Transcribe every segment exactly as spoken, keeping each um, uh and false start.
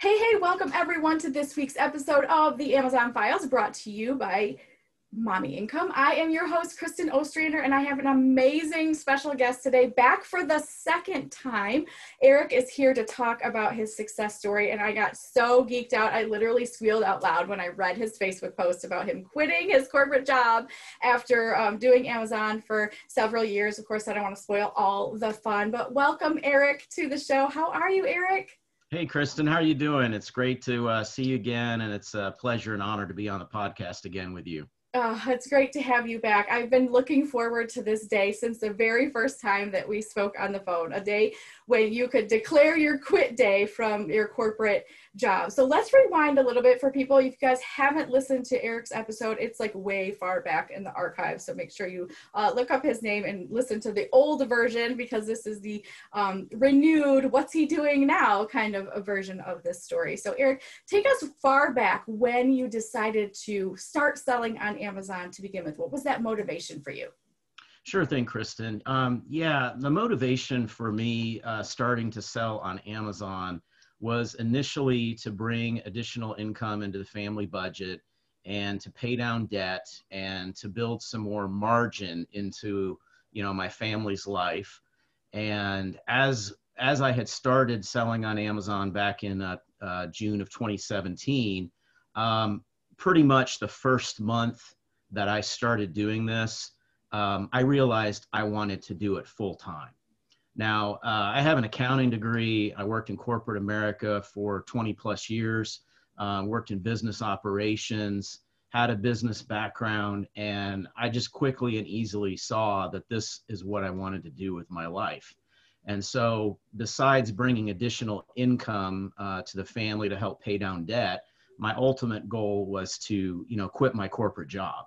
Hey, hey, welcome everyone to this week's episode of the Amazon Files, brought to you by Mommy Income. I am your host, Kristen Ostrander, and I have an amazing special guest today, back for the second time. Eric is here to talk about his success story, and I got so geeked out, I literally squealed out loud when I read his Facebook post about him quitting his corporate job after um, doing Amazon for several years. Of course, I don't want to spoil all the fun, but welcome, Eric, to the show. How are you, Eric? Hey, Kristen, how are you doing? It's great to uh, see you again, and it's a pleasure and honor to be on the podcast again with you. Oh, it's great to have you back. I've been looking forward to this day since the very first time that we spoke on the phone, a day when you could declare your quit day from your corporate job. So let's rewind a little bit for people. If you guys haven't listened to Eric's episode, it's like way far back in the archives. So make sure you uh, look up his name and listen to the old version, because this is the um, renewed, what's he doing now kind of a version of this story. So Eric, take us far back when you decided to start selling on Amazon to begin with. What was that motivation for you? Sure thing, Kristen. Um, yeah, the motivation for me uh, starting to sell on Amazon was initially to bring additional income into the family budget and to pay down debt and to build some more margin into, you know, my family's life. And as as I had started selling on Amazon back in uh, uh, June of twenty seventeen, um, pretty much the first month that I started doing this, um, I realized I wanted to do it full time. Now, uh, I have an accounting degree. I worked in corporate America for twenty plus years, uh, worked in business operations, had a business background, and I just quickly and easily saw that this is what I wanted to do with my life. And so besides bringing additional income uh, to the family to help pay down debt, my ultimate goal was to, you know, quit my corporate job.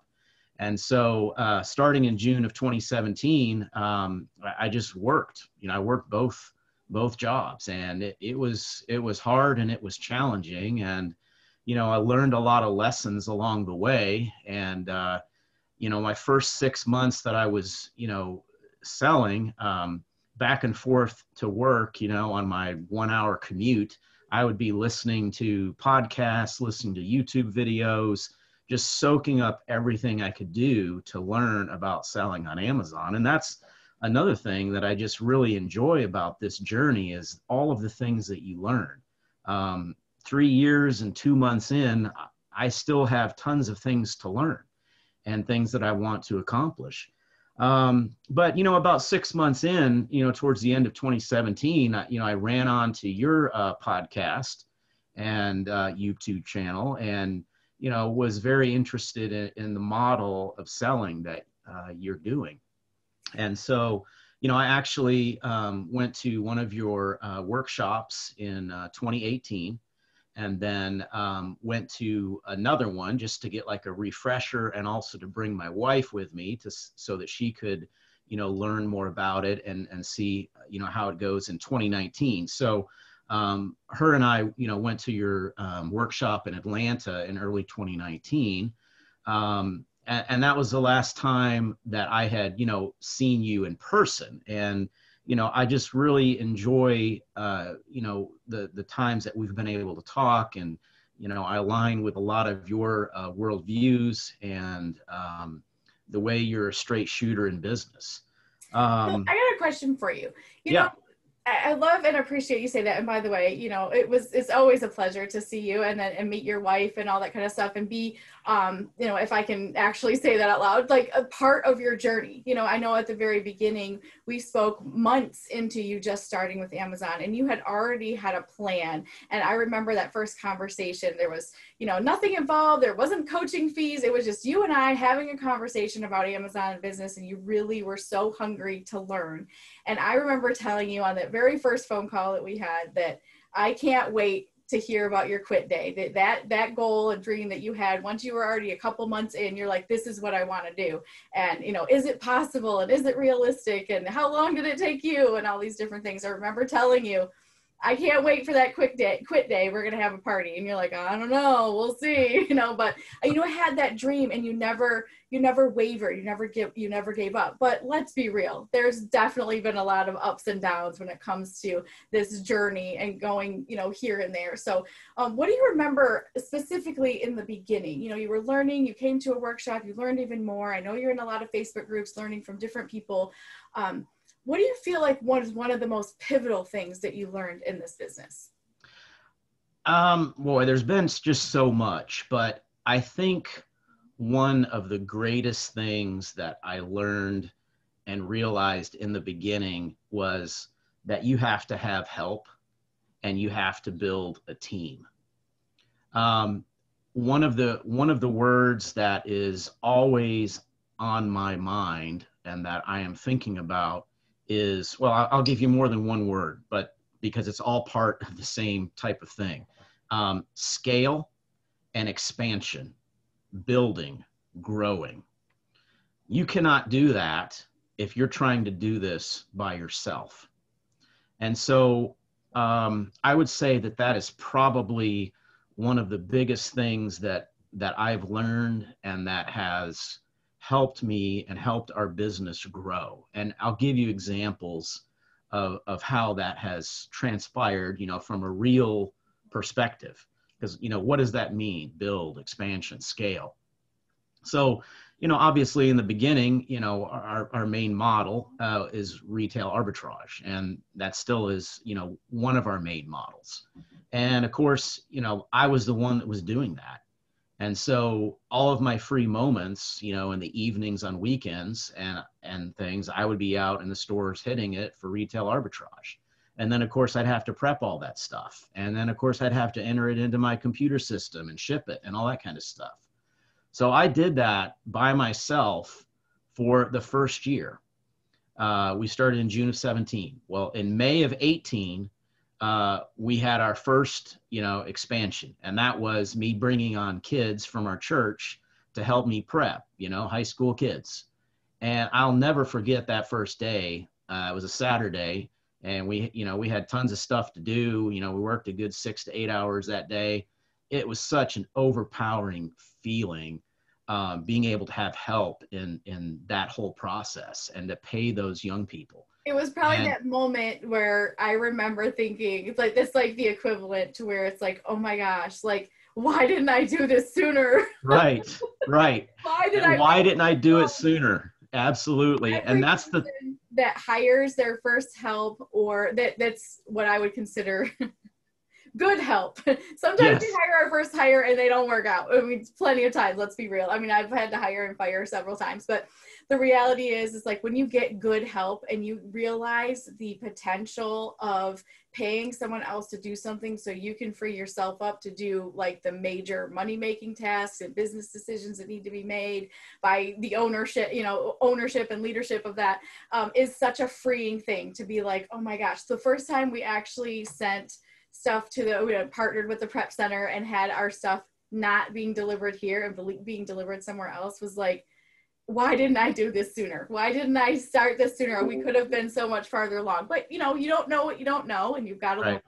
And so uh, starting in June of twenty seventeen, um, I just worked, you know, I worked both, both jobs, and it, it was, it was hard and it was challenging. And, you know, I learned a lot of lessons along the way. And, uh, you know, my first six months that I was, you know, selling um, back and forth to work, you know, on my one hour commute, I would be listening to podcasts, listening to YouTube videos, just soaking up everything I could do to learn about selling on Amazon. And that's another thing that I just really enjoy about this journey, is all of the things that you learn. Um, three years and two months in, I still have tons of things to learn and things that I want to accomplish. Um, but, you know, about six months in, you know, towards the end of twenty seventeen, I, you know, I ran onto your uh, podcast and uh, YouTube channel, and, you know, was very interested in, in the model of selling that uh, you're doing. And so, you know, I actually um, went to one of your uh, workshops in uh, twenty eighteen, and then um, went to another one just to get like a refresher, and also to bring my wife with me to, so that she could, you know, learn more about it and, and see, you know, how it goes in twenty nineteen. So um, her and I, you know, went to your um, workshop in Atlanta in early twenty nineteen. Um, and, and that was the last time that I had, you know, seen you in person. And you know, I just really enjoy, uh, you know, the, the times that we've been able to talk, and, you know, I align with a lot of your uh, worldviews and um, the way you're a straight shooter in business. Um, I got a question for you. You yeah. know, I love and appreciate you say that. And by the way, you know, it was, it's always a pleasure to see you and then and meet your wife and all that kind of stuff, and be, um, you know, if I can actually say that out loud, like a part of your journey. You know, I know at the very beginning, we spoke months into you just starting with Amazon, and you had already had a plan. And I remember that first conversation, there was, you know, nothing involved. There wasn't coaching fees. It was just you and I having a conversation about Amazon and business. And you really were so hungry to learn. And I remember telling you on that very very first phone call that we had that I can't wait to hear about your quit day, that that, that goal and dream that you had. Once you were already a couple months in, you're like, this is what I want to do. And, you know, is it possible? And is it realistic? And how long did it take you? And all these different things. I remember telling you, I can't wait for that quick day, quit day. We're going to have a party. And you're like, I don't know. We'll see, you know, but you know, I had that dream and you never, you never wavered. You never give, you never gave up, but let's be real. There's definitely been a lot of ups and downs when it comes to this journey and going, you know, here and there. So um, what do you remember specifically in the beginning? You know, you were learning, you came to a workshop, you learned even more. I know you're in a lot of Facebook groups learning from different people. Um, What do you feel like was one of the most pivotal things that you learned in this business? Um, boy, there's been just so much, but I think one of the greatest things that I learned and realized in the beginning was that you have to have help and you have to build a team. Um, one of the, one of the words that is always on my mind and that I am thinking about is, well, I'll give you more than one word, but because it's all part of the same type of thing. Um, scale and expansion, building, growing. You cannot do that if you're trying to do this by yourself. And so um, I would say that that is probably one of the biggest things that, that I've learned and that has helped me and helped our business grow. And I'll give you examples of, of how that has transpired, you know, from a real perspective, because, you know, what does that mean? Build, expansion, scale. So, you know, obviously in the beginning, you know, our, our main model uh, is retail arbitrage, and that still is, you know, one of our main models. And of course, you know, I was the one that was doing that. And so all of my free moments, you know, in the evenings on weekends and, and things, I would be out in the stores hitting it for retail arbitrage. And then of course I'd have to prep all that stuff. And then of course I'd have to enter it into my computer system and ship it and all that kind of stuff. So I did that by myself for the first year. Uh, we started in June of seventeen. Well, in May of eighteen, Uh, we had our first, you know, expansion, and that was me bringing on kids from our church to help me prep, you know, high school kids. And I'll never forget that first day. Uh, it was a Saturday, and we, you know, we had tons of stuff to do. You know, we worked a good six to eight hours that day. It was such an overpowering feeling, um, being able to have help in, in that whole process and to pay those young people. It was probably that moment where I remember thinking, it's like, that's like the equivalent to where it's like, oh my gosh, like, why didn't I do this sooner? Right, right. Why did I? Why didn't I do it sooner? Absolutely. And that's the that hires their first help, or that that's what I would consider good help. Sometimes yes. We hire our first hire and they don't work out. I mean, plenty of times, let's be real. I mean, I've had to hire and fire several times, but the reality is, is like when you get good help and you realize the potential of paying someone else to do something so you can free yourself up to do like the major money-making tasks and business decisions that need to be made by the ownership, you know, ownership and leadership of that um, is such a freeing thing to be like, oh my gosh, the first time we actually sent stuff to the, we had partnered with the prep center and had our stuff not being delivered here and being delivered somewhere else was like, why didn't I do this sooner? Why didn't I start this sooner? We could have been so much farther along, but you know, you don't know what you don't know, and you've got to learn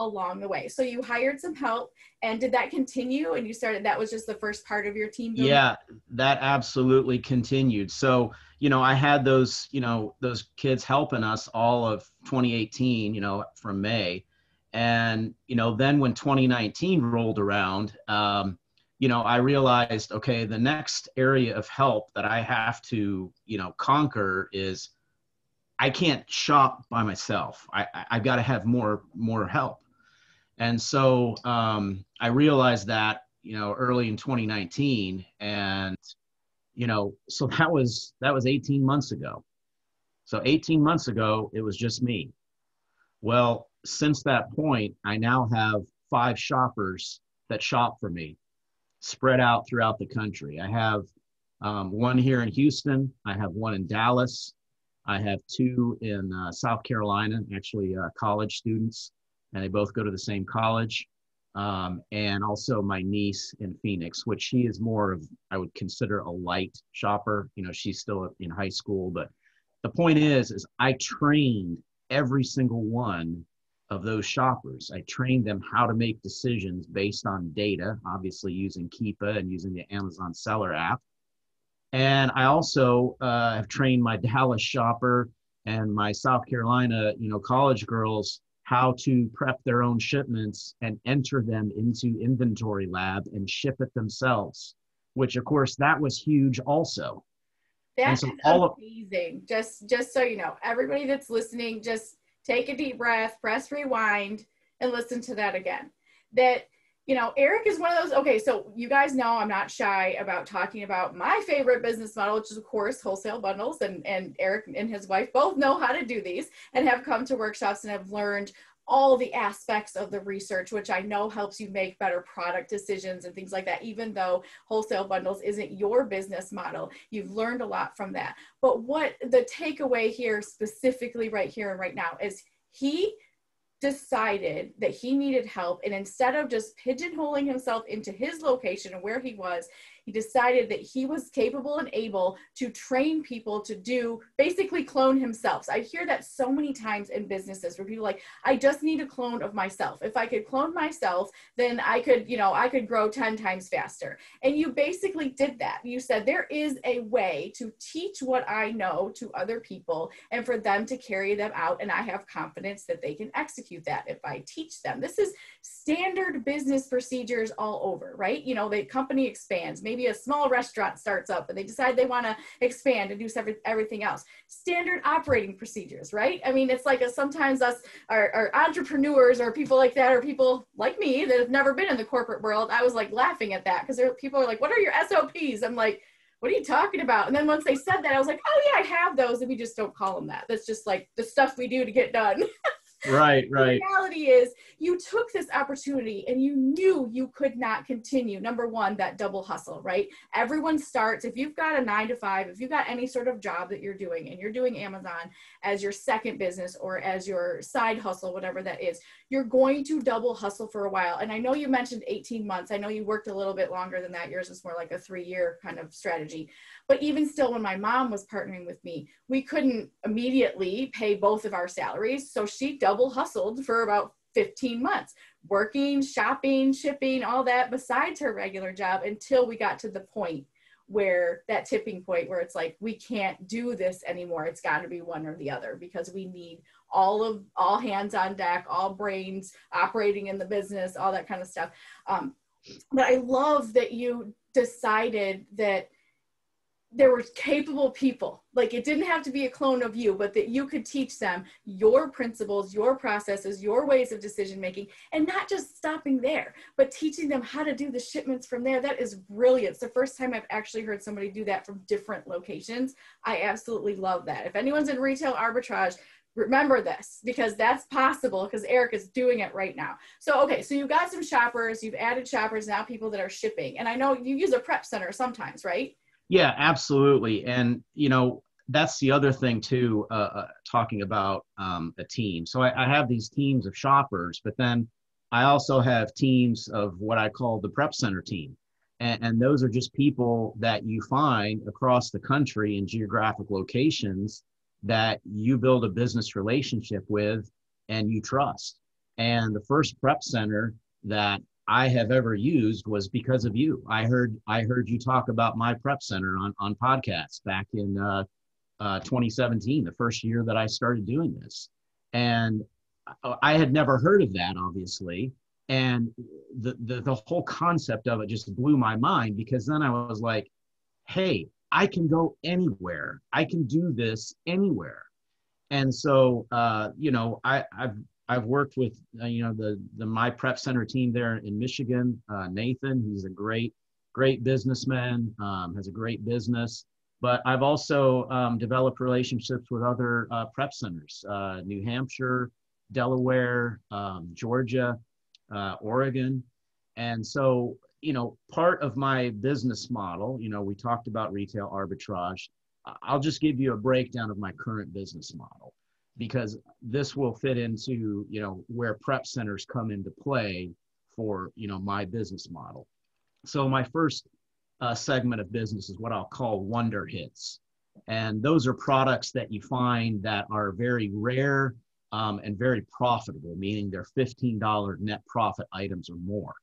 along the way. So you hired some help, and did that continue? And you started, that was just the first part of your team building? Yeah, that absolutely continued. So, you know, I had those, you know, those kids helping us all of twenty eighteen, you know, from May. And, you know, then when twenty nineteen rolled around, um, you know, I realized, okay, the next area of help that I have to, you know, conquer is I can't shop by myself. I, I, I've got to have more, more help. And so um, I realized that, you know, early in twenty nineteen, and, you know, so that was, that was eighteen months ago. So eighteen months ago, it was just me. Well, since that point, I now have five shoppers that shop for me, spread out throughout the country. I have um, one here in Houston. I have one in Dallas. I have two in uh, South Carolina, actually uh, college students, and they both go to the same college. Um, and also my niece in Phoenix, which she is more of, I would consider a light shopper. You know, she's still in high school, but the point is, is I trained every single one of those shoppers. I trained them how to make decisions based on data, obviously using Keepa and using the Amazon Seller app. And I also uh, have trained my Dallas shopper and my South Carolina, you know, college girls how to prep their own shipments and enter them into Inventory Lab and ship it themselves, which of course that was huge also. That's so amazing. Just, just so you know, everybody that's listening, just take a deep breath, press rewind, and listen to that again. That, you know, Eric is one of those, okay, so you guys know I'm not shy about talking about my favorite business model, which is, of course, wholesale bundles, and, and Eric and his wife both know how to do these and have come to workshops and have learned all the aspects of the research, which I know helps you make better product decisions and things like that. Even though wholesale bundles isn't your business model, you've learned a lot from that. But what the takeaway here specifically right here and right now is he decided that he needed help. And instead of just pigeonholing himself into his location and where he was, he decided that he was capable and able to train people to do, basically clone himself. So I hear that so many times in businesses where people are like, I just need a clone of myself. If I could clone myself, then I could, you know, I could grow ten times faster. And you basically did that. You said, there is a way to teach what I know to other people and for them to carry them out. And I have confidence that they can execute that if I teach them. This is standard business procedures all over, right? You know, the company expands. Maybe a small restaurant starts up and they decide they want to expand and do everything else. Standard operating procedures, right? I mean, it's like a, sometimes us are, are entrepreneurs or people like that, or people like me that have never been in the corporate world. I was like laughing at that because people are like, what are your S O Ps? I'm like, what are you talking about? And then once they said that, I was like, oh yeah, I have those. And we just don't call them that. That's just like the stuff we do to get done. Right, right. The reality is you took this opportunity and you knew you could not continue. Number one, that double hustle, right? Everyone starts, if you've got a nine to five, if you've got any sort of job that you're doing and you're doing Amazon as your second business or as your side hustle, whatever that is, you're going to double hustle for a while. And I know you mentioned eighteen months. I know you worked a little bit longer than that. Yours was more like a three year kind of strategy. But even still, when my mom was partnering with me, we couldn't immediately pay both of our salaries. So she doubled double hustled for about fifteen months, working, shopping, shipping, all that besides her regular job until we got to the point where that tipping point where it's like, we can't do this anymore. It's got to be one or the other because we need all of all hands on deck, all brains operating in the business, all that kind of stuff. Um, but I love that you decided that there were capable people. Like it didn't have to be a clone of you, but that you could teach them your principles, your processes, your ways of decision-making, and not just stopping there, but teaching them how to do the shipments from there. That is brilliant. It's the first time I've actually heard somebody do that from different locations. I absolutely love that. If anyone's in retail arbitrage, remember this, because that's possible because Eric is doing it right now. So, okay, so you've got some shoppers, you've added shoppers, now people that are shipping. And I know you use a prep center sometimes, right? Yeah, absolutely. And, you know, that's the other thing too, uh, uh, talking about um, a team. So I, I have these teams of shoppers, but then I also have teams of what I call the prep center team. And, and those are just people that you find across the country in geographic locations that you build a business relationship with and you trust. And the first prep center that I have ever used was because of you. I heard I heard you talk about my prep center on, on podcasts back in uh, uh, twenty seventeen, the first year that I started doing this. And I had never heard of that, obviously. And the, the, the whole concept of it just blew my mind because then I was like, hey, I can go anywhere. I can do this anywhere. And so, uh, you know, I, I've I've worked with, uh, you know, the, the My Prep Center team there in Michigan, uh, Nathan. He's a great, great businessman, um, has a great business. But I've also um, developed relationships with other uh, prep centers, uh, New Hampshire, Delaware, um, Georgia, uh, Oregon. And so, you know, part of my business model, you know, we talked about retail arbitrage. I'll just give you a breakdown of my current business model, because this will fit into, you know, where prep centers come into play for, you know, my business model. So my first uh, segment of business is what I'll call wonder hits. And those are products that you find that are very rare um, and very profitable, meaning they're fifteen dollar net profit items or more.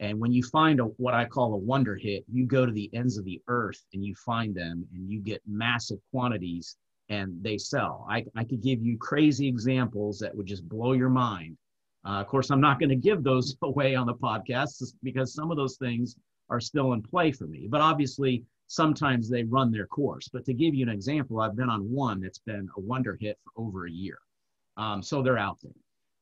And when you find a, what I call a wonder hit, you go to the ends of the earth and you find them and you get massive quantities and they sell. I, I could give you crazy examples that would just blow your mind. Uh, of course, I'm not going to give those away on the podcast because some of those things are still in play for me. But obviously, sometimes they run their course. But to give you an example, I've been on one that's been a wonder hit for over a year. Um, so they're out there.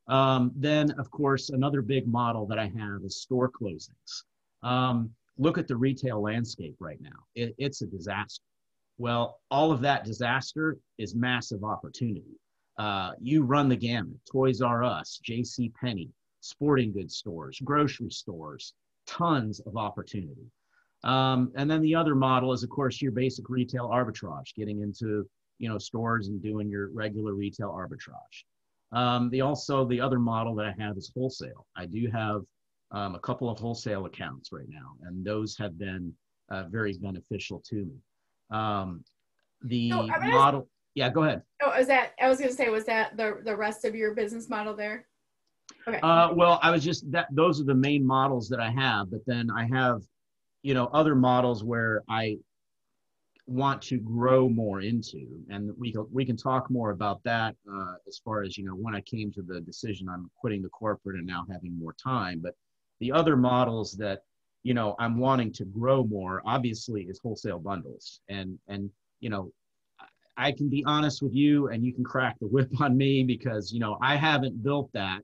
Um, then, of course, another big model that I have is store closings. Um, look at the retail landscape right now. It, it's a disaster. Well, all of that disaster is massive opportunity. Uh, you run the gamut, Toys R Us, J C Penney, sporting goods stores, grocery stores, tons of opportunity. Um, and then the other model is, of course, your basic retail arbitrage, getting into, you know, stores and doing your regular retail arbitrage. Um, the also the other model that I have is wholesale. I do have um, a couple of wholesale accounts right now, and those have been uh, very beneficial to me. Um, the so model, ask, yeah, go ahead. Oh, is that I was going to say, was that the the rest of your business model there? Okay. Uh, well, I was just that those are the main models that I have, but then I have, you know, other models where I want to grow more into, and we can, we can talk more about that uh, as far as, you know, when I came to the decision I'm quitting the corporate and now having more time. But the other models that, you know, I'm wanting to grow more, obviously, is wholesale bundles. And, and, you know, I can be honest with you and you can crack the whip on me because, you know, I haven't built that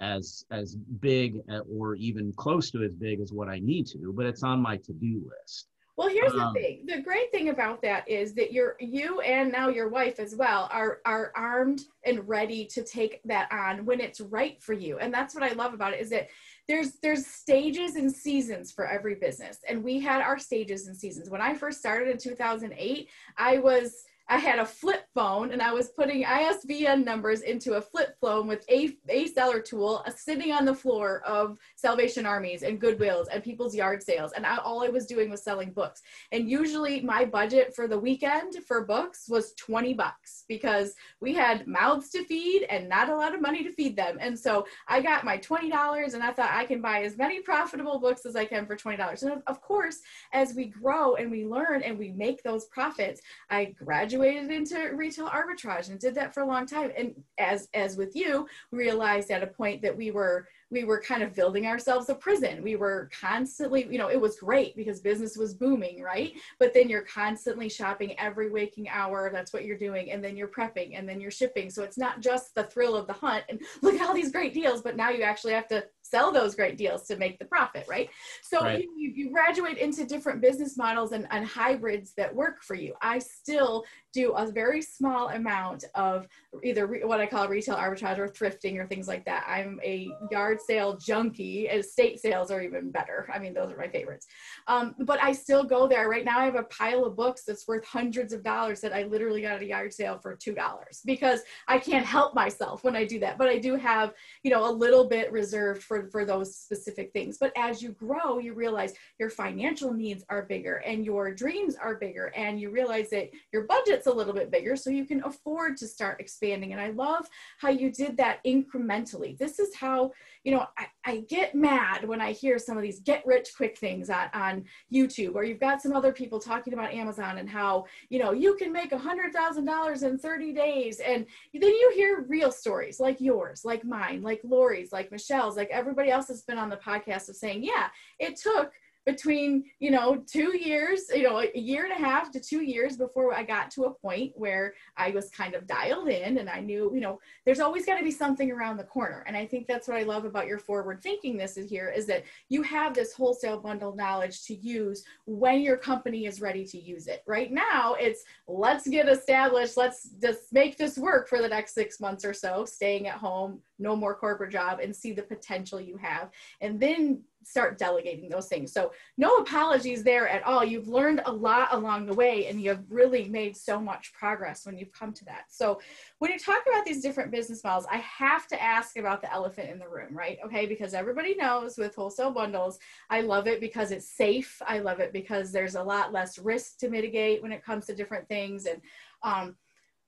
as, as big or even close to as big as what I need to, but it's on my to-do list. Well, here's the thing. The great thing about that is that you're, you and now your wife as well are, are armed and ready to take that on when it's right for you. And that's what I love about it, is that there's, there's stages and seasons for every business. And we had our stages and seasons. When I first started in two thousand eight, I was, I had a flip phone and I was putting I S B N numbers into a flip phone with a, a seller tool uh, sitting on the floor of Salvation Armies and Goodwills and people's yard sales. And I, all I was doing was selling books. And usually my budget for the weekend for books was twenty bucks because we had mouths to feed and not a lot of money to feed them. And so I got my twenty dollars and I thought I can buy as many profitable books as I can for twenty dollars. And of course, as we grow and we learn and we make those profits, I graduated graduated into retail arbitrage and did that for a long time. And as, as with you, we realized at a point that we were, we were kind of building ourselves a prison. We were constantly, you know, it was great because business was booming, right? But then you're constantly shopping every waking hour. That's what you're doing. And then you're prepping and then you're shipping. So it's not just the thrill of the hunt and look at all these great deals, but now you actually have to sell those great deals to make the profit, right? So right. You, you graduate into different business models and, and hybrids that work for you. I still do a very small amount of either re, what I call retail arbitrage or thrifting or things like that. I'm a yard sale junkie. Estate sales are even better. I mean, those are my favorites. Um, but I still go there. Right now I have a pile of books that's worth hundreds of dollars that I literally got at a yard sale for two dollars because I can't help myself when I do that. But I do have, you know, a little bit reserved for For, for those specific things. But as you grow, you realize your financial needs are bigger and your dreams are bigger, and you realize that your budget's a little bit bigger, so you can afford to start expanding. And I love how you did that incrementally. This is how, you know, I, I get mad when I hear some of these get rich quick things on, on YouTube, or you've got some other people talking about Amazon and how, you know, you can make one hundred thousand dollars in thirty days. And then you hear real stories like yours, like mine, like Lori's, like Michelle's, like every everybody else has been on the podcast of saying, yeah, it took between, you know, two years, you know, a year and a half to two years before I got to a point where I was kind of dialed in and I knew, you know, there's always got to be something around the corner. And I think that's what I love about your forward thinking this is here is that you have this wholesale bundle knowledge to use when your company is ready to use it. Right now, it's let's get established. Let's just make this work for the next six months or so, staying at home, no more corporate job, and see the potential you have. And then start delegating those things. So no apologies there at all. You've learned a lot along the way and you've really made so much progress when you've come to that. So when you talk about these different business models, I have to ask about the elephant in the room, right? Okay, because everybody knows with wholesale bundles, I love it because it's safe. I love it because there's a lot less risk to mitigate when it comes to different things. And um,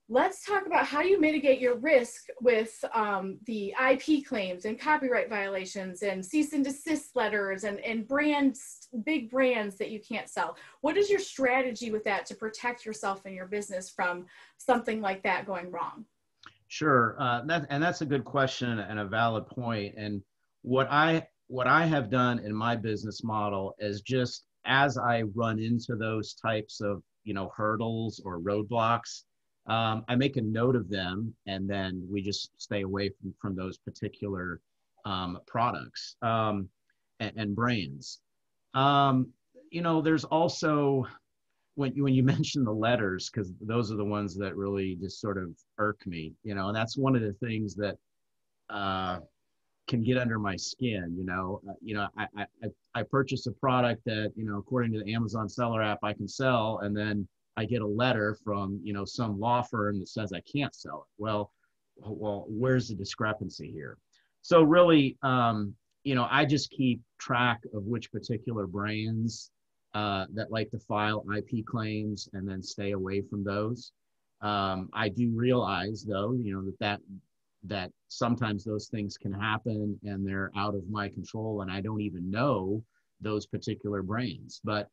Let's talk about how you mitigate your risk with um, the I P claims and copyright violations and cease and desist letters and, and brands, big brands that you can't sell. What is your strategy with that to protect yourself and your business from something like that going wrong? Sure, uh, that, and that's a good question and a valid point. And what I, what I have done in my business model is just as I run into those types of you know, hurdles or roadblocks, Um, I make a note of them, and then we just stay away from, from those particular um, products um, and, and brands. Um, you know, there's also, when you, when you mention the letters, because those are the ones that really just sort of irk me, you know, and that's one of the things that uh, can get under my skin, you know. Uh, you know, I, I, I purchase a product that, you know, according to the Amazon seller app, I can sell, and then I get a letter from, you know, some law firm that says I can't sell it. Well, well, where's the discrepancy here? So really, um, you know, I just keep track of which particular brands uh, that like to file I P claims and then stay away from those. Um, I do realize though, you know, that, that that sometimes those things can happen and they're out of my control and I don't even know those particular brands. But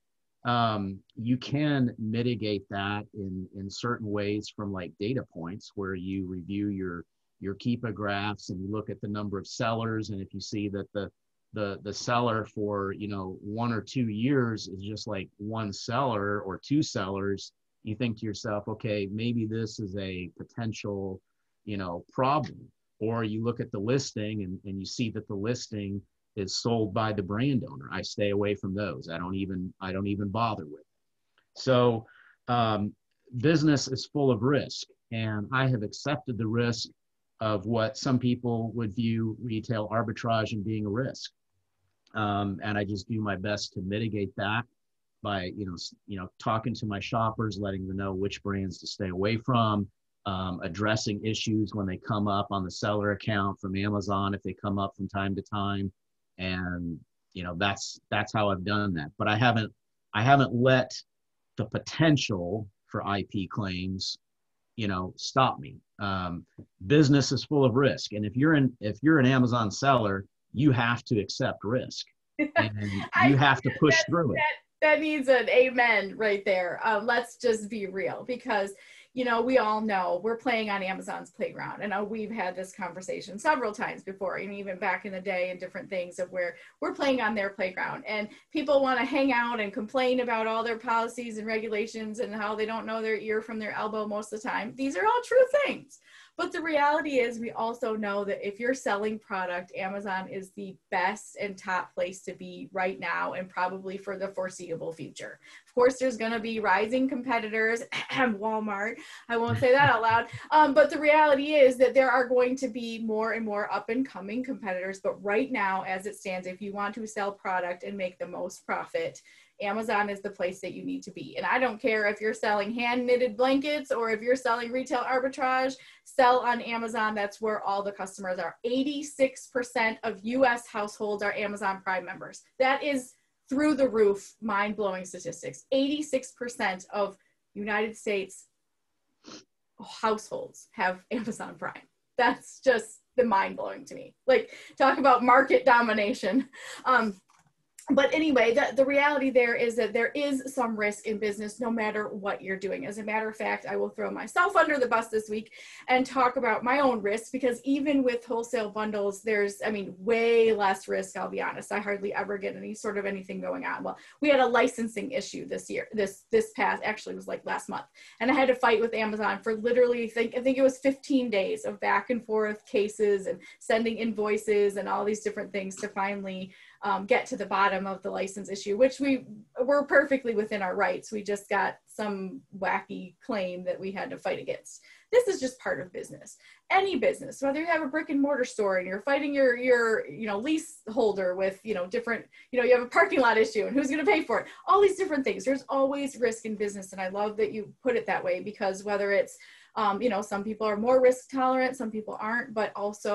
Um, you can mitigate that in, in certain ways from like data points where you review your, your Keepa graphs and you look at the number of sellers. And if you see that the, the, the seller for, you know, one or two years is just like one seller or two sellers, you think to yourself, okay, maybe this is a potential, you know, problem. Or you look at the listing and, and you see that the listing is sold by the brand owner. I stay away from those. I don't even, I don't even bother with it. So um, business is full of risk, and I have accepted the risk of what some people would view retail arbitrage and being a risk. Um, and I just do my best to mitigate that by, you know, you know, talking to my shoppers, letting them know which brands to stay away from, um, addressing issues when they come up on the seller account from Amazon, if they come up from time to time. And, you know, that's, that's how I've done that. But I haven't, I haven't let the potential for I P claims, you know, stop me. Um, business is full of risk. And if you're in, if you're an Amazon seller, you have to accept risk and you have to push that, through it. That, that needs an amen right there. Um, let's just be real, because, you know, we all know we're playing on Amazon's playground. And we've had this conversation several times before, and even back in the day and different things of where we're playing on their playground, and people want to hang out and complain about all their policies and regulations and how they don't know their ear from their elbow most of the time. These are all true things. But the reality is we also know that if you're selling product, Amazon is the best and top place to be right now and probably for the foreseeable future. Of course, there's going to be rising competitors and Walmart. I won't say that out loud. Um, but the reality is that there are going to be more and more up and coming competitors. But right now, as it stands, if you want to sell product and make the most profit, Amazon is the place that you need to be. And I don't care if you're selling hand knitted blankets or if you're selling retail arbitrage, sell on Amazon. That's where all the customers are. eighty-six percent of U S households are Amazon Prime members. That is through the roof, mind blowing statistics. eighty-six percent of United States households have Amazon Prime. That's just the mind blowing to me. Like, talk about market domination. Um, But anyway, the, the reality there is that there is some risk in business no matter what you're doing. As a matter of fact, I will throw myself under the bus this week and talk about my own risk, because even with wholesale bundles, there's, I mean, way less risk, I'll be honest. I hardly ever get any sort of anything going on. Well, we had a licensing issue this year, this this past, actually it was like last month. And I had to fight with Amazon for literally, I think, I think it was fifteen days of back and forth cases and sending invoices and all these different things to finally Um, get to the bottom of the license issue, which we were perfectly within our rights. We just got some wacky claim that we had to fight against. This is just part of business. Any business, whether you have a brick and mortar store and you're fighting your, your you know, lease holder with, you know, different, you know, you have a parking lot issue and who's going to pay for it? All these different things. There's always risk in business. And I love that you put it that way, because whether it's Um, you know, some people are more risk tolerant, some people aren't, but also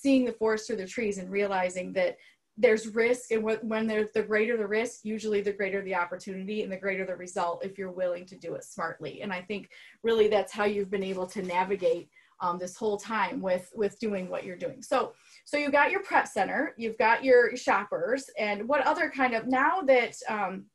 seeing the forest through the trees and realizing that there's risk, and when there's the greater the risk, usually the greater the opportunity and the greater the result if you're willing to do it smartly. And I think really that's how you've been able to navigate um, this whole time with, with doing what you're doing. So, so you got your prep center, you've got your shoppers, and what other kind of, now that, um,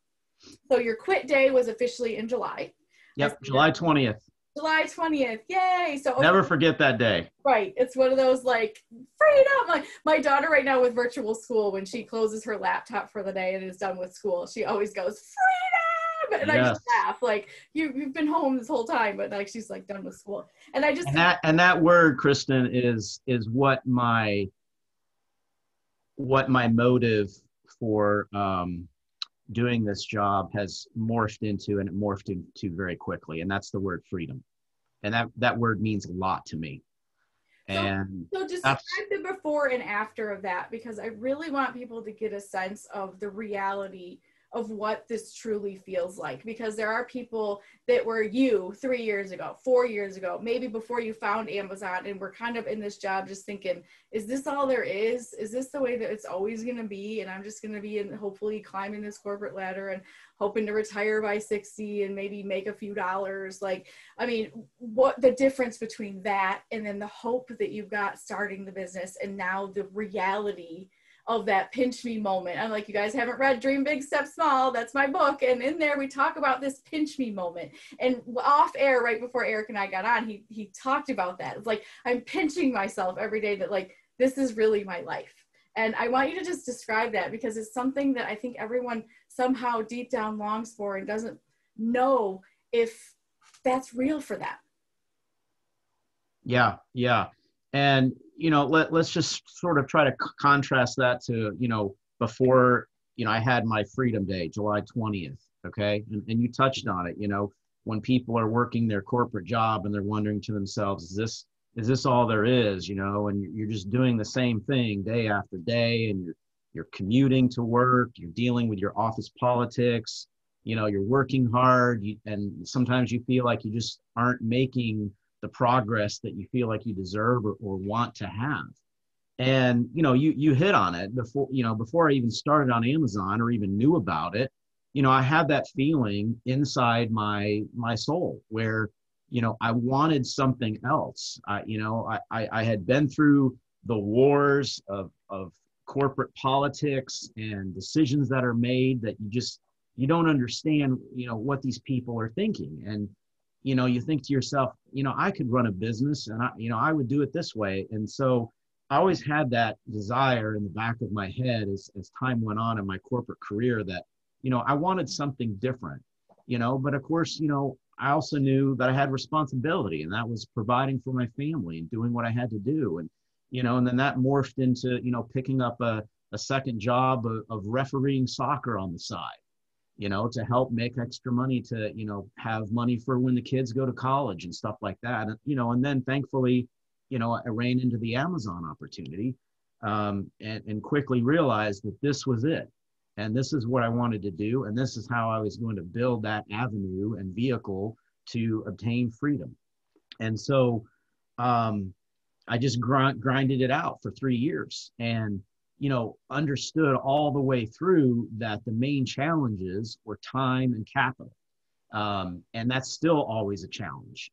so your quit day was officially in July. Yep, July twentieth. July twentieth, yay. So okay. Never forget that day. Right, it's one of those like, freedom. My, my daughter right now with virtual school, when she closes her laptop for the day and is done with school, she always goes, freedom. And yes. I just laugh, like, you, you've been home this whole time, but like, she's like done with school. And I just- And that, and that word, Kristen, is, is what my, what my motive for um, doing this job has morphed into, and it morphed into very quickly. And that's the word freedom. And that, that word means a lot to me. And so, so describe the before and after of that, because I really want people to get a sense of the reality of what this truly feels like, because there are people that were you three years ago, four years ago, maybe before you found Amazon, and were kind of in this job just thinking, is this all there is? Is this the way that it's always going to be? And I'm just going to be in, hopefully climbing this corporate ladder and hoping to retire by sixty and maybe make a few dollars. Like, I mean, what the difference between that and then the hope that you've got starting the business, and now the reality of that pinch me moment. I'm like, you guys haven't read Dream Big, Step Small. That's my book. And in there, we talk about this pinch me moment. And off air, right before Eric and I got on, he, he talked about that. It's like, I'm pinching myself every day that like, this is really my life. And I want you to just describe that, because it's something that I think everyone somehow deep down longs for and doesn't know if that's real for them. Yeah, yeah. And, you know, let, let's just sort of try to contrast that to, you know, before, you know, I had my freedom day, July twentieth. Okay. And, and you touched on it, you know, when people are working their corporate job and they're wondering to themselves, is this, is this all there is, you know, and you're just doing the same thing day after day, and you're, you're commuting to work, you're dealing with your office politics, you know, you're working hard, you, and sometimes you feel like you just aren't making the progress that you feel like you deserve or, or want to have. And, you know, you, you hit on it before, you know, before I even started on Amazon or even knew about it, you know, I had that feeling inside my, my soul where, you know, I wanted something else. I, you know, I, I, I had been through the wars of, of corporate politics and decisions that are made that you just, you don't understand, you know, what these people are thinking. And, you know, you think to yourself, you know, I could run a business and I, you know, I would do it this way. And so I always had that desire in the back of my head as, as time went on in my corporate career that, you know, I wanted something different, you know, but of course, you know, I also knew that I had responsibility, and that was providing for my family and doing what I had to do. And, you know, and then that morphed into, you know, picking up a, a second job of, of refereeing soccer on the side, you know, to help make extra money to, you know, have money for when the kids go to college and stuff like that. And, you know, and then thankfully, you know, I ran into the Amazon opportunity um, and, and quickly realized that this was it. And this is what I wanted to do. And this is how I was going to build that avenue and vehicle to obtain freedom. And so um, I just grind, grinded it out for three years. And you know, understood all the way through that the main challenges were time and capital. Um, and that's still always a challenge.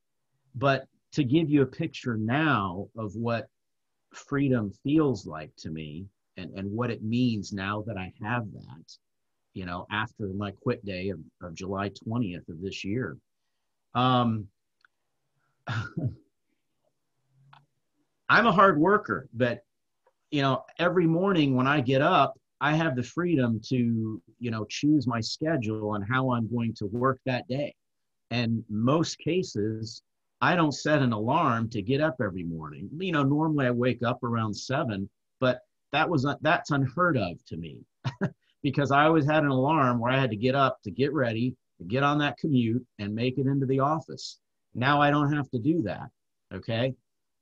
But to give you a picture now of what freedom feels like to me and, and what it means now that I have that, you know, after my quit day of, of July twentieth of this year. Um, I'm a hard worker, but you know, every morning when I get up, I have the freedom to, you know, choose my schedule and how I'm going to work that day. And most cases, I don't set an alarm to get up every morning. You know, normally I wake up around seven, but that was, that's unheard of to me because I always had an alarm where I had to get up to get ready, to get on that commute and make it into the office. Now I don't have to do that. Okay.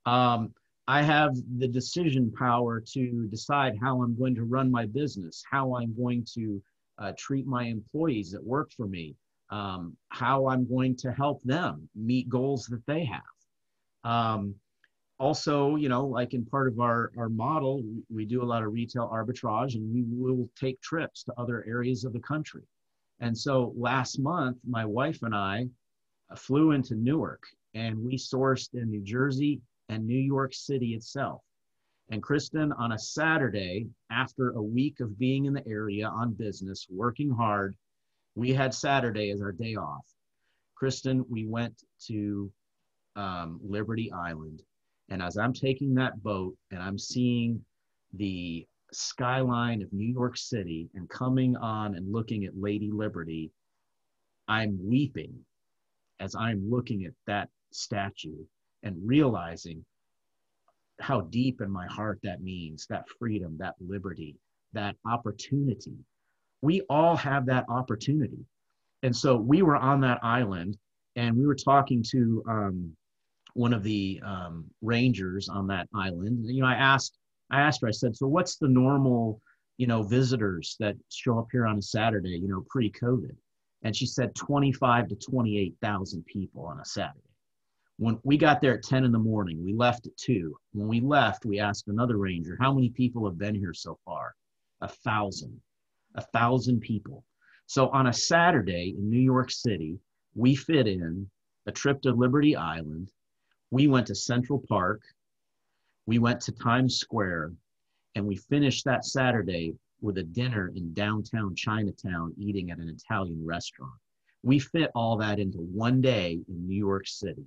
Um, I have the decision power to decide how I'm going to run my business, how I'm going to uh, treat my employees that work for me, um, how I'm going to help them meet goals that they have. Um, also, you know, like in part of our, our model, we do a lot of retail arbitrage, and we will take trips to other areas of the country. And so last month, my wife and I flew into Newark, and we sourced in New Jersey and New York City itself. And Kristen, on a Saturday, after a week of being in the area on business, working hard, we had Saturday as our day off. Kristen, we went to um, Liberty Island. And as I'm taking that boat and I'm seeing the skyline of New York City and coming on and looking at Lady Liberty, I'm weeping as I'm looking at that statue and realizing how deep in my heart that means, that freedom, that liberty, that opportunity. We all have that opportunity. And so we were on that island, and we were talking to um, one of the um, rangers on that island. You know, I asked, I asked her, I said, so what's the normal, you know, visitors that show up here on a Saturday, you know, pre-COVID? And she said twenty-five to twenty-eight thousand people on a Saturday. When we got there at ten in the morning, we left at two. When we left, we asked another ranger, how many people have been here so far? A thousand, a thousand people. So on a Saturday in New York City, we fit in a trip to Liberty Island. We went to Central Park. We went to Times Square, and we finished that Saturday with a dinner in downtown Chinatown, eating at an Italian restaurant. We fit all that into one day in New York City.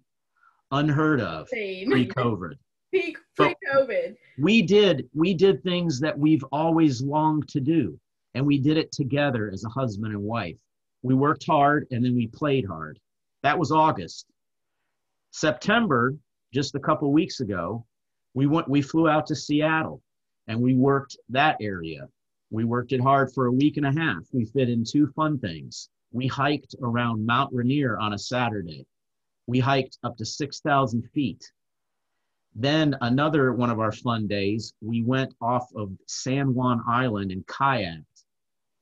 Unheard of pre-COVID. Peak pre-COVID. We did, we did things that we've always longed to do, and we did it together as a husband and wife. We worked hard, and then we played hard. That was August. September, just a couple weeks ago, we went, we flew out to Seattle, and we worked that area. We worked it hard for a week and a half. We fit in two fun things. We hiked around Mount Rainier on a Saturday. We hiked up to six thousand feet. Then another one of our fun days, we went off of San Juan Island and kayaked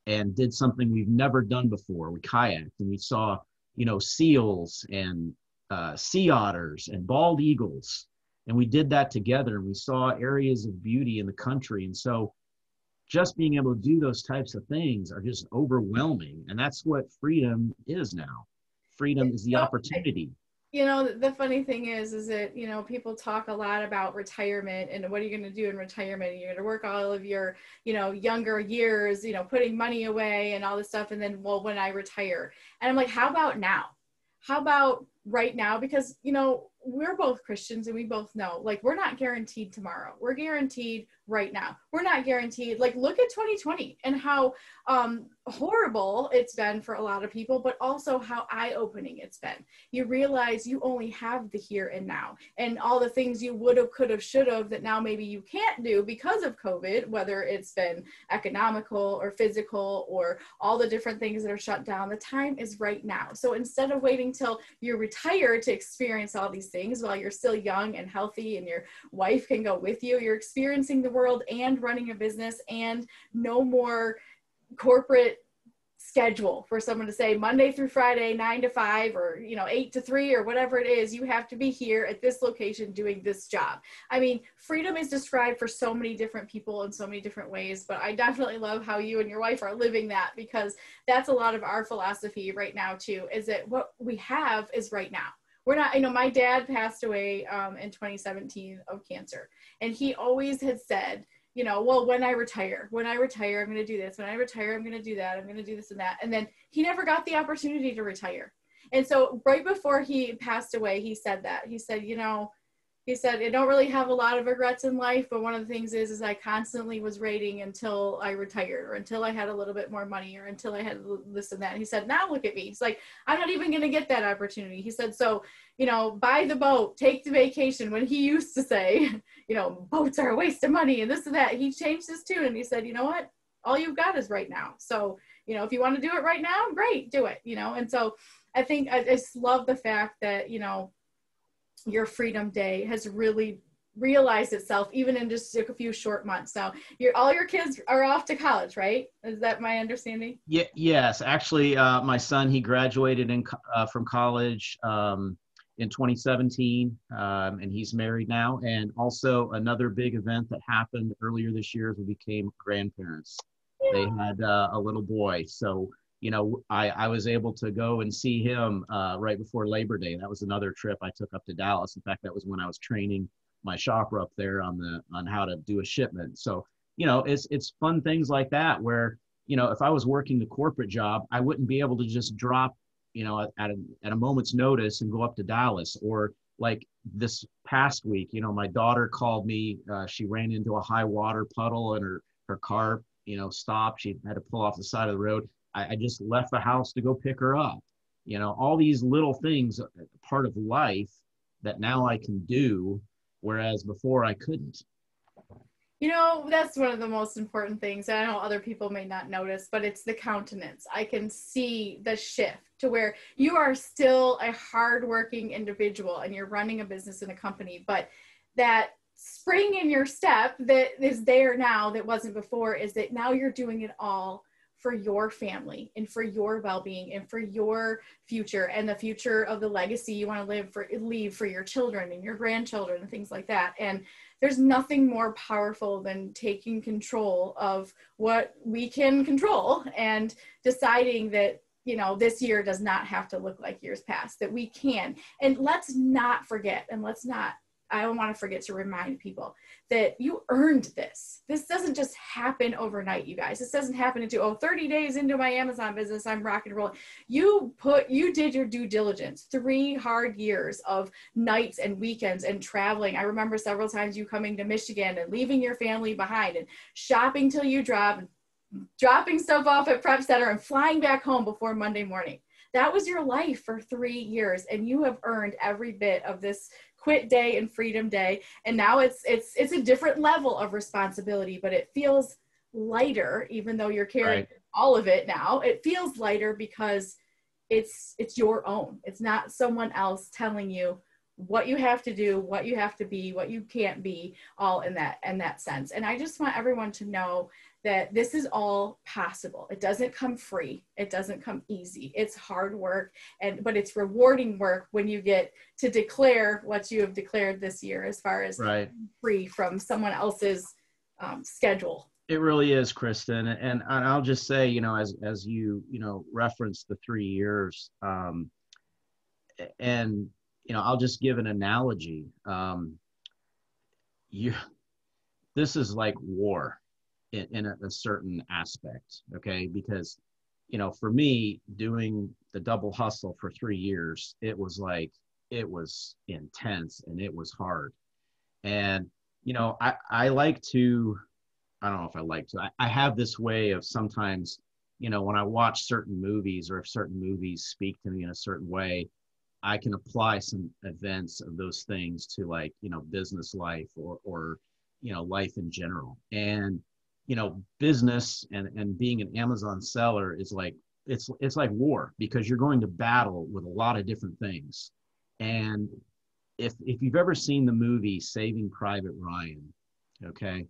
and did something we've never done before. We kayaked and we saw, you know, seals and uh, sea otters and bald eagles. And we did that together, and we saw areas of beauty in the country. And so just being able to do those types of things are just overwhelming. And that's what freedom is now. Freedom is the opportunity. You know, the funny thing is, is that, you know, people talk a lot about retirement and what are you going to do in retirement? You're going to work all of your, you know, younger years, you know, putting money away and all this stuff. And then, well, when I retire, and I'm like, how about now? How about right now? Because, you know, we're both Christians and we both know, like, we're not guaranteed tomorrow. We're guaranteed right now. We're not guaranteed. Like, look at twenty twenty and how um, horrible it's been for a lot of people, but also how eye-opening it's been. You realize you only have the here and now, and all the things you would have, could have, should have that now maybe you can't do because of COVID, whether it's been economical or physical or all the different things that are shut down. The time is right now. So instead of waiting till you're retired to experience all these things while you're still young and healthy and your wife can go with you, you're experiencing the world and running a business, and no more corporate schedule for someone to say Monday through Friday, nine to five, or, you know, eight to three, or whatever it is, you have to be here at this location doing this job. I mean, freedom is described for so many different people in so many different ways, but I definitely love how you and your wife are living that, because that's a lot of our philosophy right now too, is that what we have is right now. We're not, you know, my dad passed away um, in twenty seventeen of cancer. And he always had said, you know, well, when I retire, when I retire, I'm going to do this. When I retire, I'm going to do that. I'm going to do this and that. And then he never got the opportunity to retire. And so right before he passed away, he said that. He said, you know, he said, I don't really have a lot of regrets in life, but one of the things is, is I constantly was waiting until I retired, or until I had a little bit more money, or until I had this and that. And he said, now look at me. He's like, I'm not even going to get that opportunity. He said, so, you know, buy the boat, take the vacation. When he used to say, you know, boats are a waste of money and this and that, he changed his tune and he said, you know what, all you've got is right now. So, you know, if you want to do it right now, great, do it, you know? And so I think I, I just love the fact that, you know, your Freedom Day has really realized itself even in just a few short months. So you're, all your kids are off to college, right? Is that my understanding? Yeah, yes. Actually, uh, my son, he graduated in, uh, from college um, in twenty seventeen, um, and he's married now. And also another big event that happened earlier this year is we became grandparents. Yeah. They had uh, a little boy. So, you know, I, I was able to go and see him uh, right before Labor Day. That was another trip I took up to Dallas. In fact, that was when I was training my shopper up there on the on how to do a shipment. So, you know, it's it's fun things like that where, you know, if I was working the corporate job, I wouldn't be able to just drop, you know, at a, at a moment's notice and go up to Dallas. Or like this past week, you know, my daughter called me. Uh, she ran into a high water puddle and her, her car, you know, stopped. She had to pull off the side of the road. I, I just left the house to go pick her up. You know, all these little things, part of life that now I can do, whereas before I couldn't. You know, that's one of the most important things. And I know other people may not notice, but it's the countenance. I can see the shift to where you are still a hardworking individual and you're running a business and a company, but that spring in your step that is there now that wasn't before is that now you're doing it all for your family and for your well-being and for your future and the future of the legacy you want to live for, leave for your children and your grandchildren and things like that. And there's nothing more powerful than taking control of what we can control and deciding that, you know, this year does not have to look like years past, that we can. And let's not forget, and let's not, I don't want to forget to remind people that you earned this. This doesn't just happen overnight, you guys. This doesn't happen into, oh, thirty days into my Amazon business, I'm rock and roll. You put, you did your due diligence, three hard years of nights and weekends and traveling. I remember several times you coming to Michigan and leaving your family behind and shopping till you drop, dropping stuff off at Prep Center and flying back home before Monday morning. That was your life for three years, and you have earned every bit of this quit day and freedom day. And now it's, it's, it's a different level of responsibility, but it feels lighter, even though you're carrying right. all of it now, it feels lighter because it's, it's your own. It's not someone else telling you what you have to do, what you have to be, what you can't be, all in that, in that sense. And I just want everyone to know that this is all possible. It doesn't come free. It doesn't come easy. It's hard work, and but it's rewarding work when you get to declare what you have declared this year as far as right. free from someone else's um, schedule. It really is, Kristen. And, and I'll just say, you know, as, as you, you know, referenced the three years um, and, you know, I'll just give an analogy. Um, you, this is like war. In a, a certain aspect, okay? Because, you know, for me, doing the double hustle for three years, it was like, it was intense and it was hard. And, you know, I, I like to, I don't know if I like to, I, I have this way of sometimes, you know, when I watch certain movies or if certain movies speak to me in a certain way, I can apply some events of those things to like, you know, business life or, or you know, life in general. And you know, business and, and being an Amazon seller is like, it's, it's like war because you're going to battle with a lot of different things. And if, if you've ever seen the movie Saving Private Ryan, okay,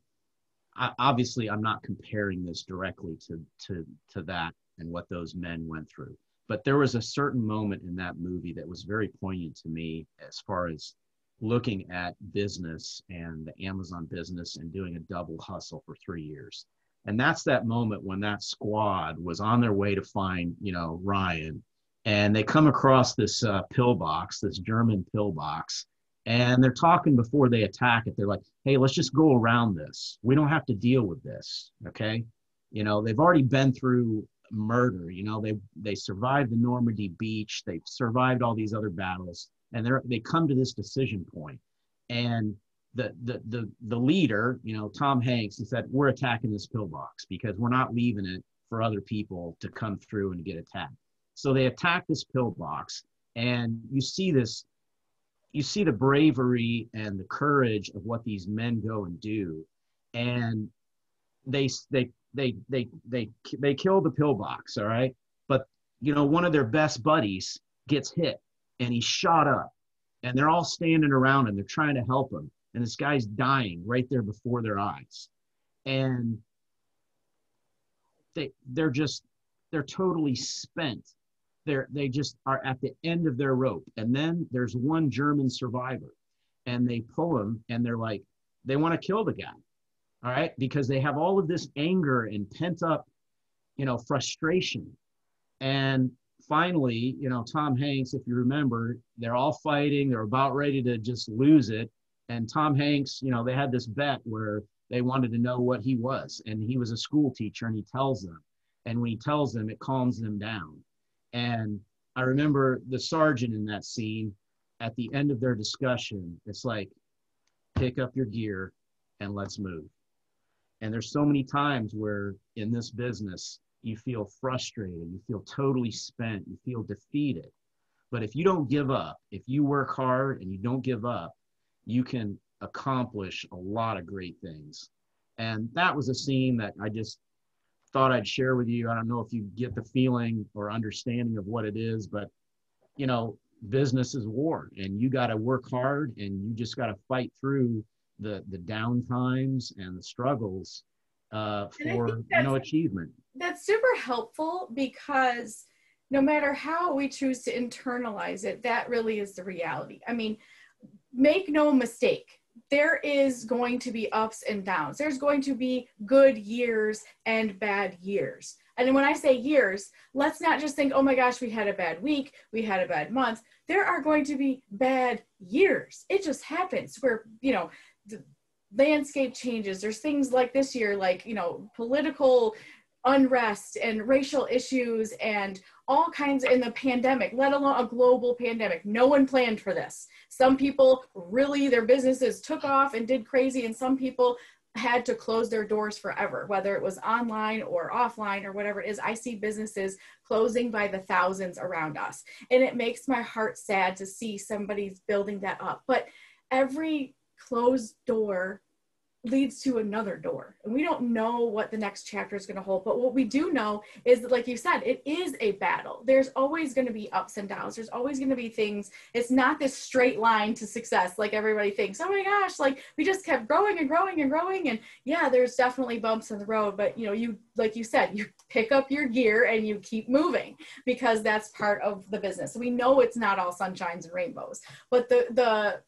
I, obviously I'm not comparing this directly to, to, to that and what those men went through, but there was a certain moment in that movie that was very poignant to me as far as looking at business and the Amazon business and doing a double hustle for three years. And that's that moment when that squad was on their way to find, you know, Ryan, and they come across this uh, pillbox, this German pillbox, and they're talking before they attack it. They're like, hey, let's just go around this. We don't have to deal with this. Okay. You know, they've already been through murder. You know, they, they survived the Normandy beach. They've survived all these other battles. And they they come to this decision point, and the, the the the leader, you know, Tom Hanks, he said, "We're attacking this pillbox because we're not leaving it for other people to come through and get attacked." So they attack this pillbox, and you see this, you see the bravery and the courage of what these men go and do, and they they they they they they, they kill the pillbox, all right. But you know, one of their best buddies gets hit. And he's shot up, and they're all standing around him. They're trying to help him, and this guy's dying right there before their eyes. And they, they're just, they're totally spent they're, they just are at the end of their rope. And then there's one German survivor, and they pull him, and they're like, they want to kill the guy. All right. Because they have all of this anger and pent up, you know, frustration. And finally, you know, Tom Hanks, if you remember, they're all fighting, they're about ready to just lose it. And Tom Hanks, you know, they had this bet where they wanted to know what he was. And he was a school teacher, and he tells them. And when he tells them, it calms them down. And I remember the sergeant in that scene, at the end of their discussion, it's like, pick up your gear and let's move. And there's so many times where in this business, you feel frustrated, you feel totally spent, you feel defeated. But if you don't give up, if you work hard and you don't give up, you can accomplish a lot of great things. And that was a scene that I just thought I'd share with you. I don't know if you get the feeling or understanding of what it is, but you know, business is war, and you got to work hard, and you just got to fight through the the down times and the struggles uh, for you know achievement. That's super helpful, because no matter how we choose to internalize it, that really is the reality. I mean, make no mistake, there is going to be ups and downs. There's going to be good years and bad years. And when I say years, let's not just think, oh my gosh, we had a bad week, we had a bad month. There are going to be bad years. It just happens where, you know, the landscape changes. There's things like this year, like, you know, political unrest and racial issues and all kinds in the pandemic, let alone a global pandemic. No one planned for this. Some people really, their businesses took off and did crazy, and some people had to close their doors forever, whether it was online or offline or whatever it is. I see businesses closing by the thousands around us, and it makes my heart sad to see somebody's building that up. But every closed door leads to another door, and we don't know what the next chapter is going to hold. But what we do know is that, like you said, it is a battle. There's always going to be ups and downs. There's always going to be things. It's not this straight line to success like everybody thinks. Oh my gosh, like we just kept growing and growing and growing. And yeah, there's definitely bumps in the road, but you know, you, like you said, you pick up your gear and you keep moving, because that's part of the business. We know it's not all sunshines and rainbows, but the the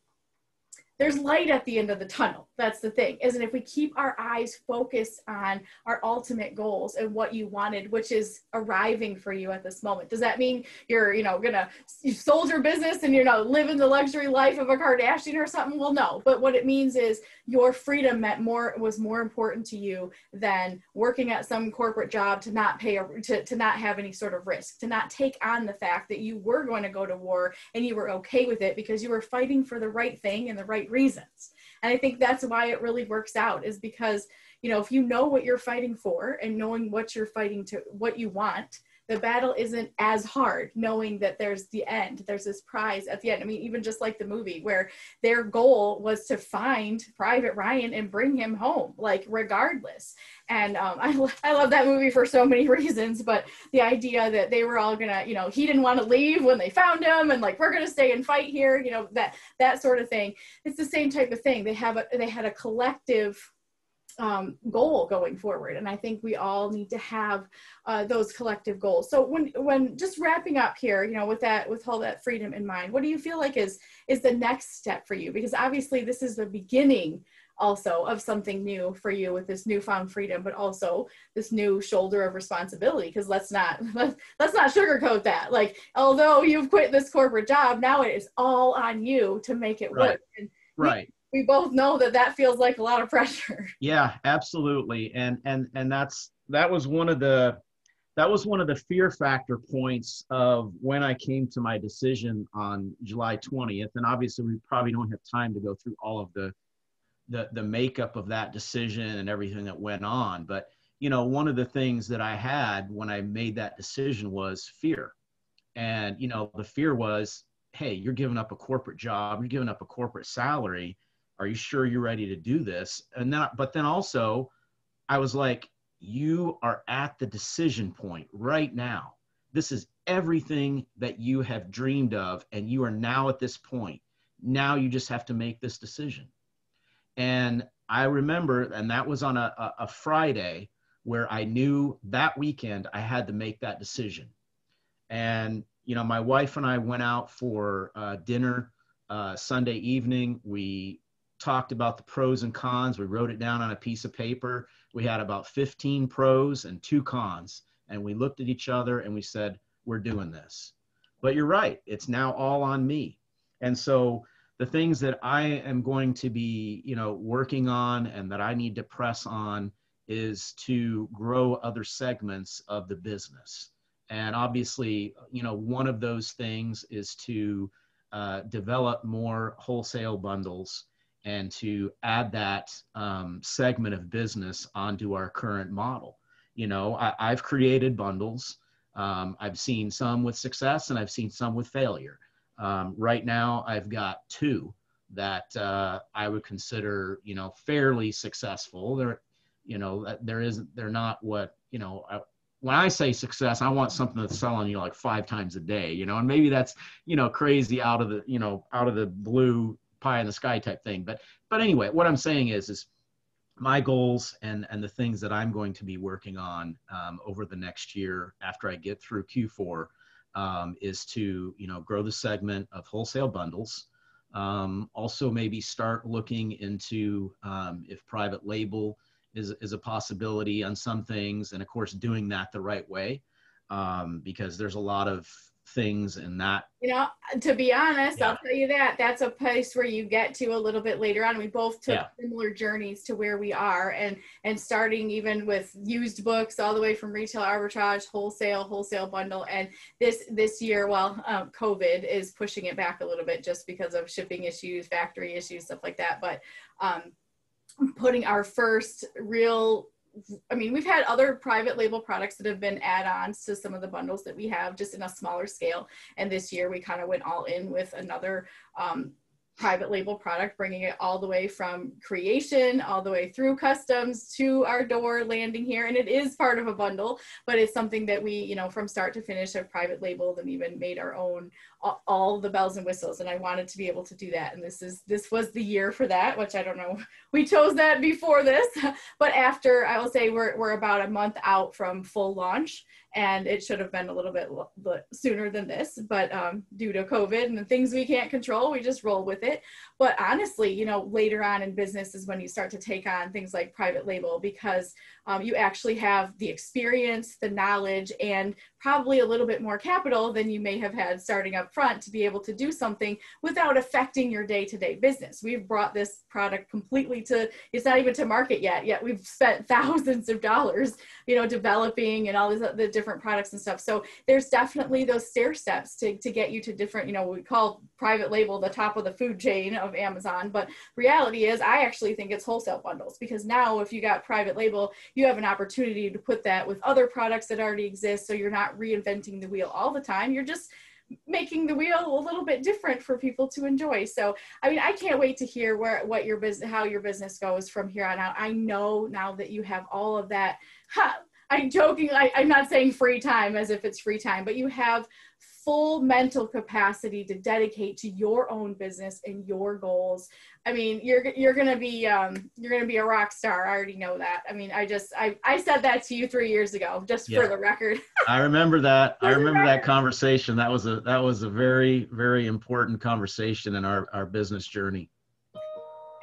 there's light at the end of the tunnel. That's the thing, isn't it? If we keep our eyes focused on our ultimate goals and what you wanted, which is arriving for you at this moment. Does that mean you're, you know, gonna, you sold your business and you're not living the luxury life of a Kardashian or something? Well, no. But what it means is your freedom meant more, was more important to you than working at some corporate job to not pay, a, to, to not have any sort of risk, to not take on the fact that you were going to go to war and you were okay with it because you were fighting for the right thing and the right reasons. And I think that's why it really works out, is because, you know, if you know what you're fighting for and knowing what you're fighting to, what you want, the battle isn't as hard, knowing that there's the end, there's this prize at the end. I mean, even just like the movie where their goal was to find Private Ryan and bring him home, like regardless. And um, I, I love that movie for so many reasons, but the idea that they were all gonna, you know, he didn't want to leave when they found him, and like, we're gonna stay and fight here, you know, that, that sort of thing. It's the same type of thing. They have a, they had a collective Um, goal going forward. And I think we all need to have uh, those collective goals. So when, when just wrapping up here, you know, with that, with all that freedom in mind, what do you feel like is, is the next step for you? Because obviously this is the beginning also of something new for you with this newfound freedom, but also this new shoulder of responsibility. Because let's not, let's, let's not sugarcoat that. Like, although you've quit this corporate job, now it is all on you to make it work. And right. We both know that that feels like a lot of pressure. Yeah, absolutely. And, and, and that's, that was one of the, that was one of the fear factor points of when I came to my decision on July twentieth. And obviously we probably don't have time to go through all of the, the, the makeup of that decision and everything that went on. But, you know, one of the things that I had when I made that decision was fear. And, you know, the fear was, hey, you're giving up a corporate job, you're giving up a corporate salary. Are you sure you're ready to do this? And then, but then also I was like, you are at the decision point right now. This is everything that you have dreamed of, and you are now at this point. Now you just have to make this decision. And I remember, and that was on a, a Friday, where I knew that weekend I had to make that decision. And, you know, my wife and I went out for uh, dinner uh, Sunday evening. We talked about the pros and cons. We wrote it down on a piece of paper. We had about fifteen pros and two cons. And we looked at each other and we said, we're doing this. But you're right, it's now all on me. And so the things that I am going to be, you know, working on and that I need to press on is to grow other segments of the business. And obviously, you know, one of those things is to uh, develop more wholesale bundles and to add that um, segment of business onto our current model. You know, I, I've created bundles. Um, I've seen some with success and I've seen some with failure. Um, right now, I've got two that uh, I would consider, you know, fairly successful. They're, you know, there isn't, they're not what, you know, I, when I say success, I want something that's selling you like five times a day, you know, and maybe that's, you know, crazy out of the, you know, out of the blue pie in the sky type thing. But, but anyway, what I'm saying is, is my goals and, and the things that I'm going to be working on um, over the next year after I get through Q four um, is to, you know, grow the segment of wholesale bundles. Um, also maybe start looking into um, if private label is, is a possibility on some things. And of course, doing that the right way um, because there's a lot of things in that. You know, to be honest, yeah. I'll tell you that that's a place where you get to a little bit later on. We both took yeah. similar journeys to where we are, and and starting even with used books all the way from retail arbitrage, wholesale, wholesale bundle, and this this year, well, um, COVID is pushing it back a little bit just because of shipping issues, factory issues, stuff like that. But um, putting our first real, I mean, we've had other private label products that have been add-ons to some of the bundles that we have just in a smaller scale. And this year we kind of went all in with another um, private label product, bringing it all the way from creation, all the way through customs to our door landing here. And it is part of a bundle, but it's something that we, you know, from start to finish have private labeled and even made our own, all, all the bells and whistles. And I wanted to be able to do that. And this is, this was the year for that, which I don't know, we chose that before this, but after, I will say we're, we're about a month out from full launch. And it should have been a little bit sooner than this, but um, due to COVID and the things we can't control, we just roll with it. But honestly, you know, later on in business is when you start to take on things like private label, because um, you actually have the experience, the knowledge, and probably a little bit more capital than you may have had starting up front to be able to do something without affecting your day-to-day business. We've brought this product completely to, it's not even to market yet, yet we've spent thousands of dollars, you know, developing and all these the different different products and stuff. So there's definitely those stair steps to, to get you to different, you know, we call private label the top of the food chain of Amazon. But reality is, I actually think it's wholesale bundles, because now if you got private label, you have an opportunity to put that with other products that already exist. So you're not reinventing the wheel all the time. You're just making the wheel a little bit different for people to enjoy. So, I mean, I can't wait to hear where, what your business, how your business goes from here on out. I know now that you have all of that. Huh, I'm joking, I, I'm not saying free time as if it's free time, but you have full mental capacity to dedicate to your own business and your goals. I mean, you're, you're going to be, um, you're going to be a rock star. I already know that. I mean, I just, I, I said that to you three years ago, just yeah. for the record. I remember that. I remember that conversation. That was a, that was a very, very important conversation in our, our business journey.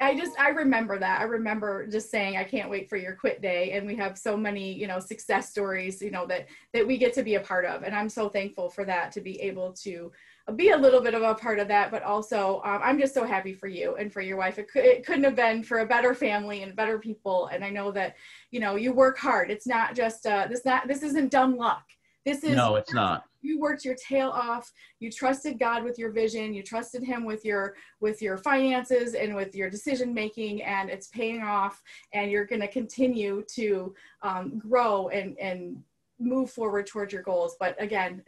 I just, I remember that. I remember just saying, I can't wait for your quit day. And we have so many, you know, success stories, you know, that, that we get to be a part of. And I'm so thankful for that, to be able to be a little bit of a part of that. But also um, I'm just so happy for you and for your wife. It, could, it couldn't have been for a better family and better people. And I know that, you know, you work hard. It's not just, uh, this not, this isn't dumb luck. This is, no, it's not. You worked your tail off. You trusted God with your vision. You trusted him with your, with your finances and with your decision making, and it's paying off, and you're going to continue to um, grow and, and move forward towards your goals. But again,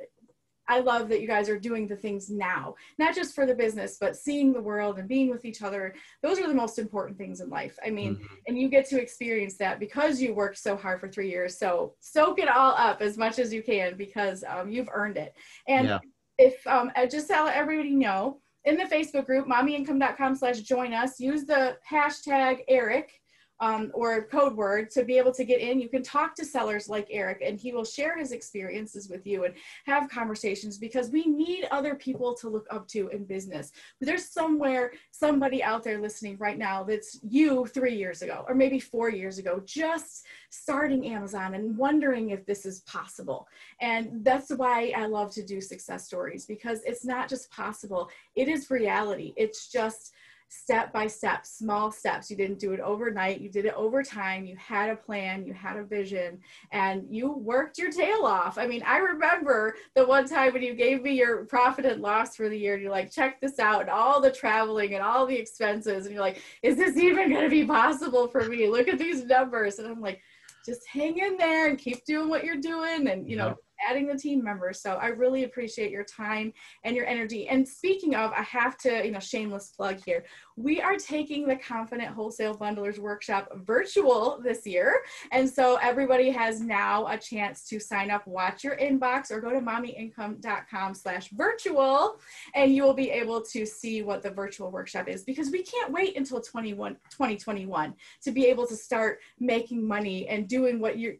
I love that you guys are doing the things now, not just for the business, but seeing the world and being with each other. Those are the most important things in life. I mean, mm-hmm. and you get to experience that because you worked so hard for three years. So soak it all up as much as you can, because um, you've earned it. And yeah. if um, just to let everybody know, in the Facebook group, mommy income dot com slash join us, use the hashtag Eric. um, or code word to be able to get in. You can talk to sellers like Eric, and he will share his experiences with you and have conversations, because we need other people to look up to in business. But there's somewhere, somebody out there listening right now that's you three years ago, or maybe four years ago, just starting Amazon and wondering if this is possible. And that's why I love to do success stories, because it's not just possible, it is reality. It's just step by step, small steps. You didn't do it overnight. You did it over time. You had a plan, you had a vision, and you worked your tail off. I mean, I remember the one time when you gave me your profit and loss for the year, and you're like, check this out, and all the traveling and all the expenses. And you're like, is this even going to be possible for me? Look at these numbers. And I'm like, just hang in there and keep doing what you're doing. And, you know, yep. adding the team members. So I really appreciate your time and your energy. And speaking of, I have to, you know, shameless plug here. We are taking the Confident Wholesale Bundlers Workshop virtual this year. And so everybody has now a chance to sign up, watch your inbox, or go to mommyincome dot com slash virtual. And you will be able to see what the virtual workshop is, because we can't wait until twenty-one, twenty twenty-one to be able to start making money and doing what you're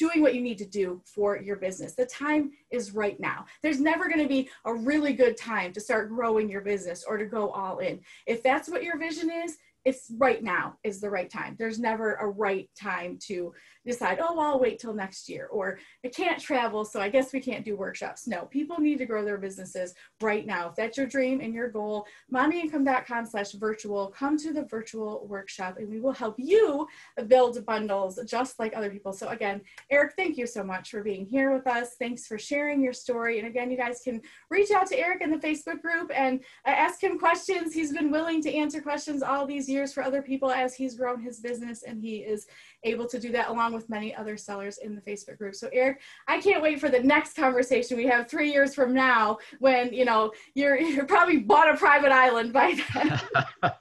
doing, what you need to do for your business. The time is right now. There's never going to be a really good time to start growing your business or to go all in. If that's what your vision is, it's right now is the right time. There's never a right time to decide, oh, I'll wait till next year, or I can't travel, so I guess we can't do workshops. No, people need to grow their businesses right now. If that's your dream and your goal, mommyincome dot com slash virtual, come to the virtual workshop, and we will help you build bundles just like other people. So again, Eric, thank you so much for being here with us. Thanks for sharing your story. And again, you guys can reach out to Eric in the Facebook group and ask him questions. He's been willing to answer questions all these years for other people as he's grown his business, and he is able to do that along with many other sellers in the Facebook group. So Eric, I can't wait for the next conversation we have three years from now, when, you know, you're, you're probably bought a private island by then.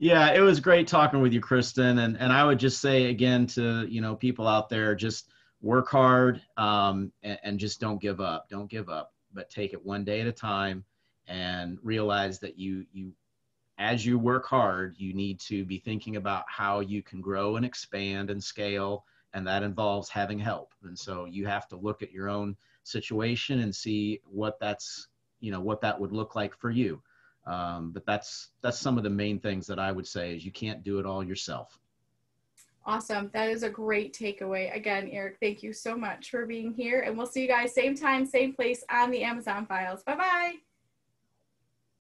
Yeah, it was great talking with you, Kristen. And, and I would just say again to, you know, people out there, just work hard, um, and, and just don't give up. Don't give up, but take it one day at a time, and realize that you, you, as you work hard, you need to be thinking about how you can grow and expand and scale, and that involves having help. And so you have to look at your own situation and see what that's, you know, what that would look like for you. Um, but that's, that's some of the main things that I would say, is you can't do it all yourself. Awesome. That is a great takeaway. Again, Eric, thank you so much for being here, and we'll see you guys same time, same place on the Amazon Files. Bye-bye.